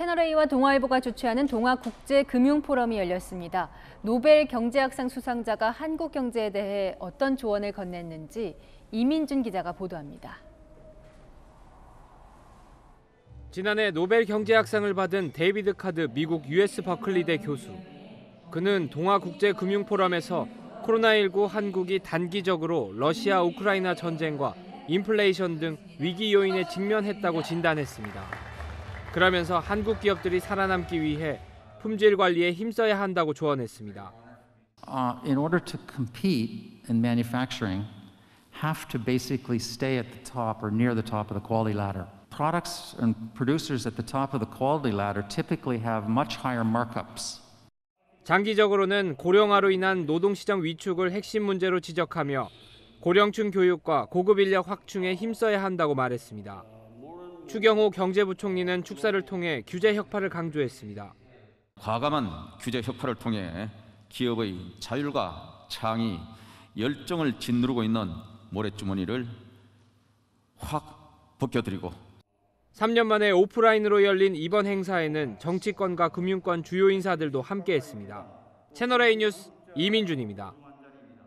채널A와 동아일보가 주최하는 동아국제금융포럼이 열렸습니다. 노벨 경제학상 수상자가 한국 경제에 대해 어떤 조언을 건넸는지 이민준 기자가 보도합니다. 지난해 노벨 경제학상을 받은 데이비드 카드 미국 US 버클리대 교수. 그는 동아국제금융포럼에서 코로나19 한국이 단기적으로 러시아 우크라이나 전쟁과 인플레이션 등 위기 요인에 직면했다고 진단했습니다. 그러면서 한국 기업들이 살아남기 위해 품질 관리에 힘써야 한다고 조언했습니다. In order to compete in manufacturing, have to basically stay at the top or near the top of the quality ladder. Products and producers at the top of the quality ladder typically have much higher markups. 장기적으로는 고령화로 인한 노동시장 위축을 핵심 문제로 지적하며 고령층 교육과 고급 인력 확충에 힘써야 한다고 말했습니다. 추경호 경제부총리는 축사를 통해 규제 혁파를 강조했습니다. 과감한 규제 혁파를 통해 기업의 자율과 창의, 열정을 짓누르고 있는 모래주머니를 확 벗겨드리고. 3년 만에 오프라인으로 열린 이번 행사에는 정치권과 금융권 주요 인사들도 함께했습니다. 채널A 뉴스 이민준입니다.